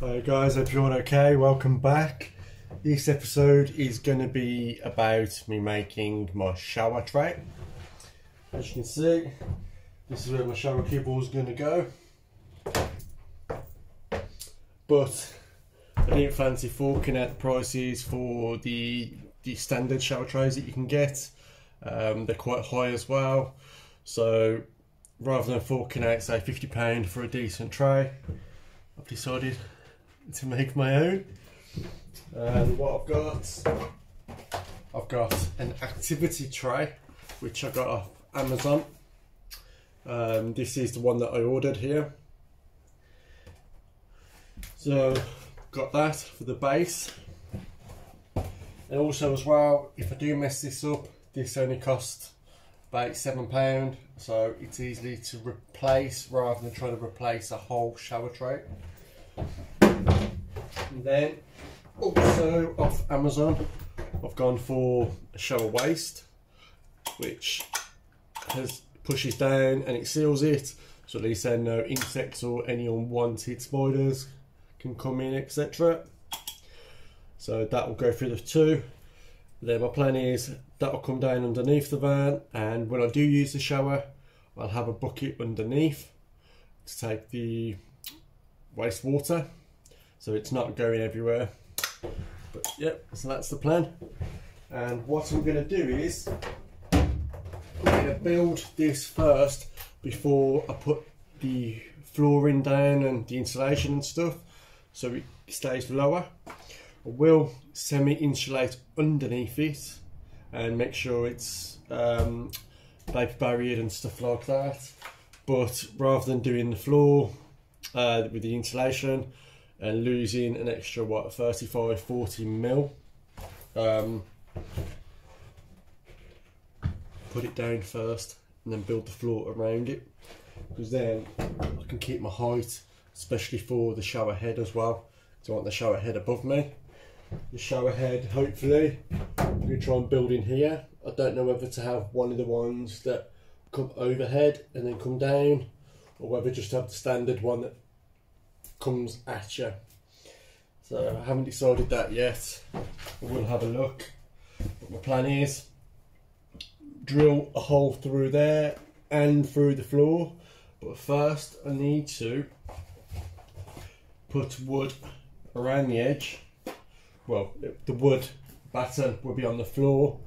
Hi guys, hope you're all okay, welcome back. This episode is going to be about me making my shower tray. As you can see, this is where my shower kibble is going to go. But I didn't fancy forking out the prices for the standard shower trays that you can get. They're quite high as well. So rather than forking out, say, £50 for a decent tray, I've decided to make my own. And what I've got an activity tray which I got off Amazon. This is the one that I ordered here. So got that for the base, and also as well, if I do mess this up, this only cost about £7, so it's easy to replace rather than trying to replace a whole shower tray. And then also off Amazon, I've gone for a shower waist, which pushes down and it seals it, so at least then no insects or any unwanted spiders can come in, etc. So that will go through the two. Then my plan is that will come down underneath the van, and when I do use the shower, I'll have a bucket underneath to take the wastewater, so it's not going everywhere. But yep, so that's the plan. And what I'm going to do is I'm going to build this first before I put the flooring down and the insulation and stuff, so it stays lower. I will semi-insulate underneath it and make sure it's vapor barriered and stuff like that. But rather than doing the floor with the insulation and losing an extra, what, 35-40 mil, put it down first and then build the floor around it, because then I can keep my height, especially for the shower head as well. So I want the shower head above me. The shower head, hopefully, I'm going to try and build in here. I don't know whether to have one of the ones that come overhead and then come down, or whether just to have the standard one that comes at you. So I haven't decided that yet. We'll have a look. But my plan is drill a hole through there and through the floor, but first I need to put wood around the edge. Well, the wood batten will be on the floor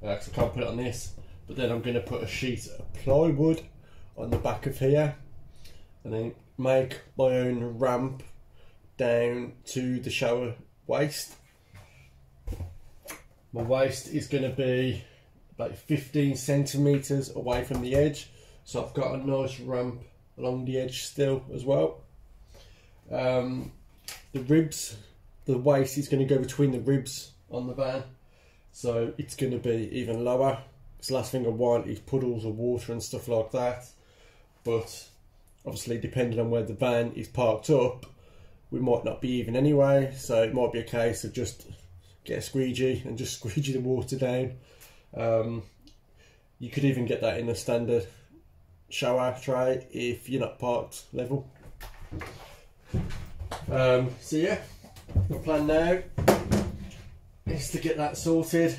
because I can't put it on this, but then I'm going to put a sheet of plywood on the back of here and then make my own ramp down to the shower waist. My waist is going to be about 15 centimeters away from the edge, so I've got a nice ramp along the edge still as well. The ribs, the waist is going to go between the ribs on the van, so it's going to be even lower, because the last thing I want is puddles of water and stuff like that. But obviously, depending on where the van is parked up, we might not be even anyway, so it might be a case of just get a squeegee and just squeegee the water down. You could even get that in the standard shower tray if you're not parked level. So yeah, my plan now is to get that sorted,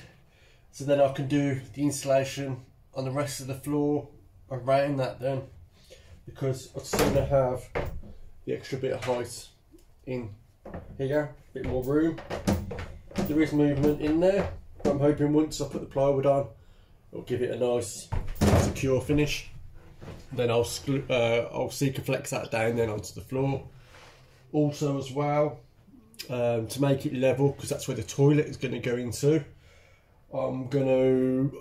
so then I can do the insulation on the rest of the floor around that then, because I'd sooner have the extra bit of height in here, a bit more room. There is movement in there, but I'm hoping once I put the plywood on, it'll give it a nice secure finish. Then I'll Sikaflex that down then onto the floor. Also as well, to make it level, because that's where the toilet is going to go into, I'm going to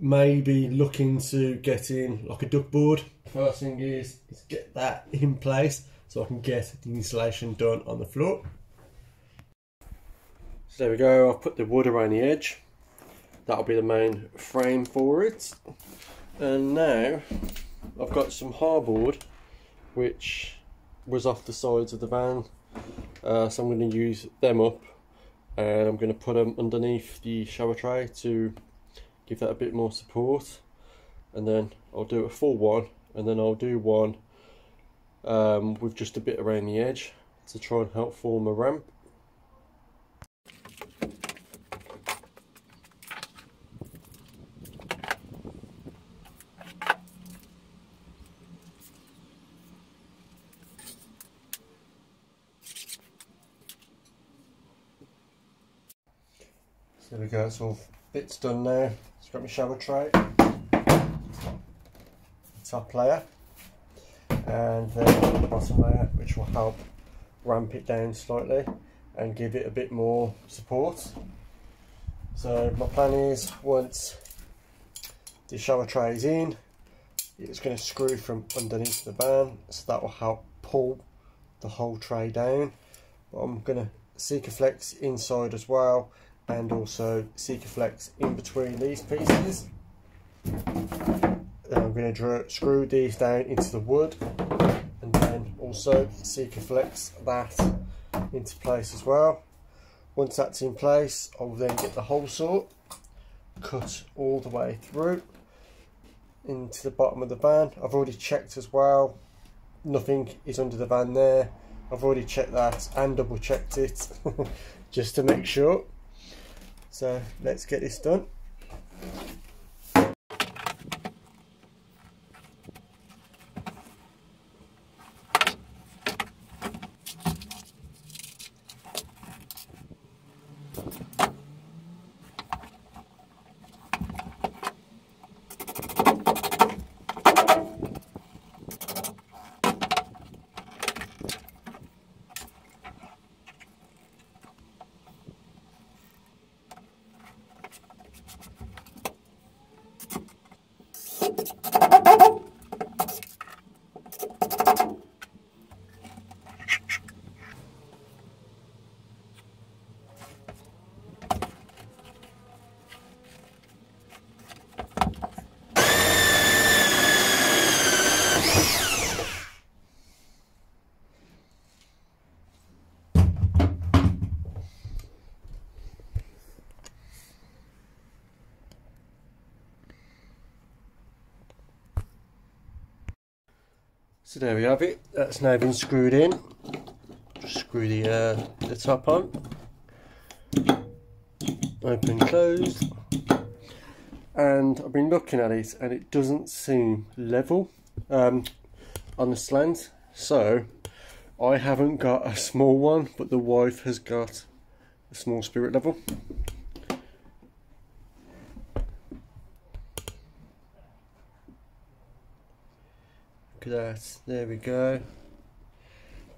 maybe look into getting like a duckboard. First thing is get that in place so I can get the insulation done on the floor. So there we go, I've put the wood around the edge. That'll be the main frame for it. And now I've got some hardboard which was off the sides of the van, so I'm going to use them up and I'm going to put them underneath the shower tray to give that a bit more support. And then I'll do a full one, and then I'll do one with just a bit around the edge, to try and help form a ramp. So there we go, it's all bits done now. Let's grab my shower tray, the top layer, and then the bottom layer, which will help ramp it down slightly and give it a bit more support. So my plan is, once the shower tray is in, it's going to screw from underneath the van, so that will help pull the whole tray down. But I'm going to Sikaflex inside as well, and also Sikaflex in between these pieces. Then I'm going to screw these down into the wood, and then also Sikaflex that into place as well. Once that's in place, I'll then get the hole saw, cut all the way through into the bottom of the van. I've already checked as well, nothing is under the van there. I've already checked that and double checked it just to make sure. So let's get this done. So there we have it, that's now been screwed in. Just screw the top on, open, close, and I've been looking at it and it doesn't seem level on the slant, so I haven't got a small one, but the wife has got a small spirit level. That, there we go.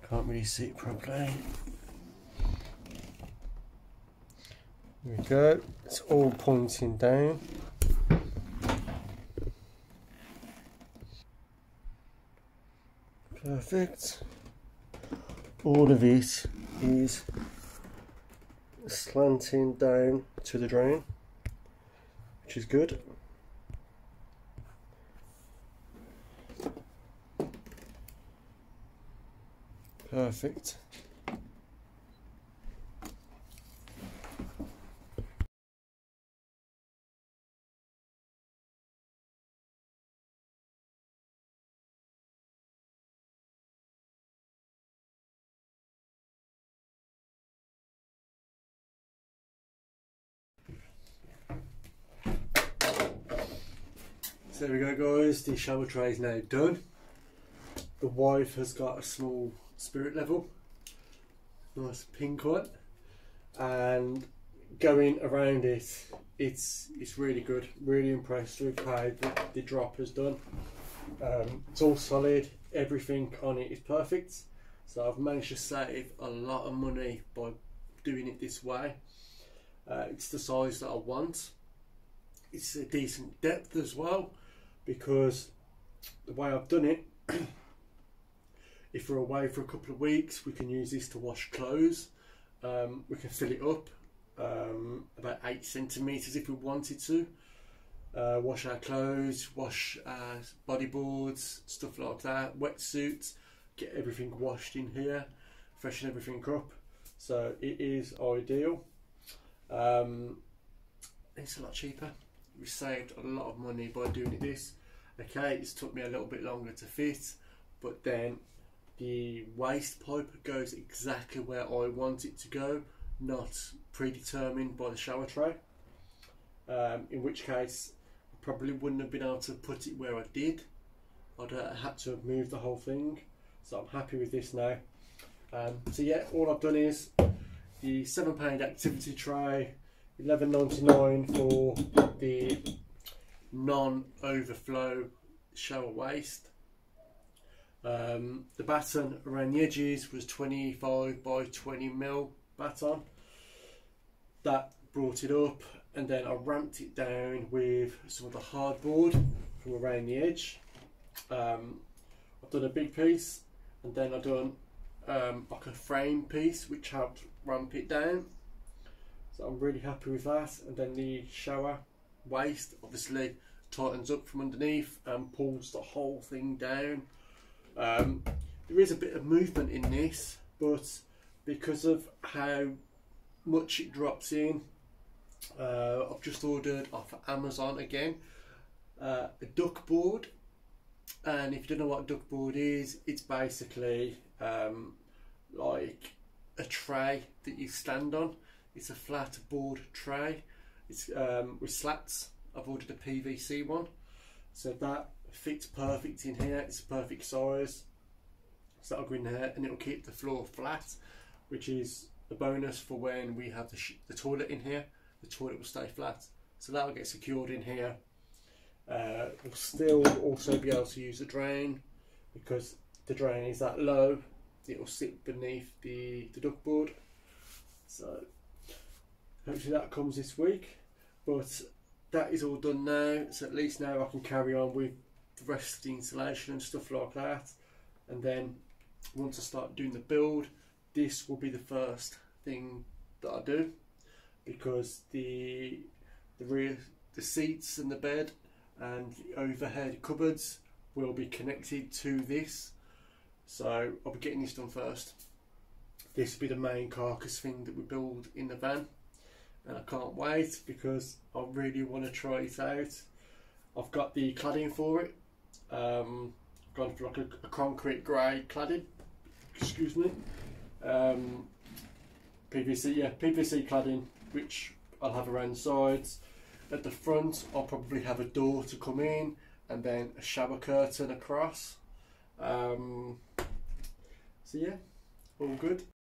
Can't really see it properly. There we go, it's all pointing down. Perfect. All of it is slanting down to the drain, which is good. Perfect. So there we go, guys, the shower tray is now done. The wife has got a small spirit level, nice pink one, and going around it, it's really good. Really impressed with how the drop has done. It's all solid, everything on it is perfect, so I've managed to save a lot of money by doing it this way. It's the size that I want, it's a decent depth as well, because the way I've done it, if we're away for a couple of weeks, we can use this to wash clothes. We can fill it up about 8 centimetres if we wanted to. Wash our clothes, wash our bodyboards, stuff like that, wetsuits, get everything washed in here, freshen everything up. So it is ideal. It's a lot cheaper. We saved a lot of money by doing it this. Okay, it's took me a little bit longer to fit, but then the waste pipe goes exactly where I want it to go, not predetermined by the shower tray, in which case I probably wouldn't have been able to put it where I did. I'd had to have moved the whole thing, so I'm happy with this now. So yeah, all I've done is the £7 activity tray, £11.99 for the non-overflow shower waste. The batten around the edges was 25 by 20 mil batten. That brought it up, and then I ramped it down with some of the hardboard from around the edge. I've done a big piece, and then I've done like a frame piece which helped ramp it down. So I'm really happy with that, and then the shower waste obviously tightens up from underneath and pulls the whole thing down. There is a bit of movement in this, but because of how much it drops in, I've just ordered off Amazon again a duckboard. And if you don't know what duckboard is, it's basically like a tray that you stand on. It's a flat board tray. It's with slats. I've ordered a PVC one, so that fits perfect in here. It's perfect size, so that'll go in there, and it'll keep the floor flat, which is a bonus for when we have the toilet in here. The toilet will stay flat, so that'll get secured in here. We'll still also be able to use the drain, because the drain is that low, it'll sit beneath the duckboard. So hopefully that comes this week, but that is all done now, so at least now I can carry on with the rest of the installation and stuff like that. And then once I start doing the build, this will be the first thing that I do, because the rear, the seats and the bed and the overhead cupboards will be connected to this, so I'll be getting this done first. This will be the main carcass thing that we build in the van, and I can't wait, because I really want to try it out. I've got the cladding for it, I've gone for like a concrete grey cladding, excuse me, PVC cladding, which I'll have around the sides. At the front I'll probably have a door to come in, and then a shower curtain across. So yeah, all good.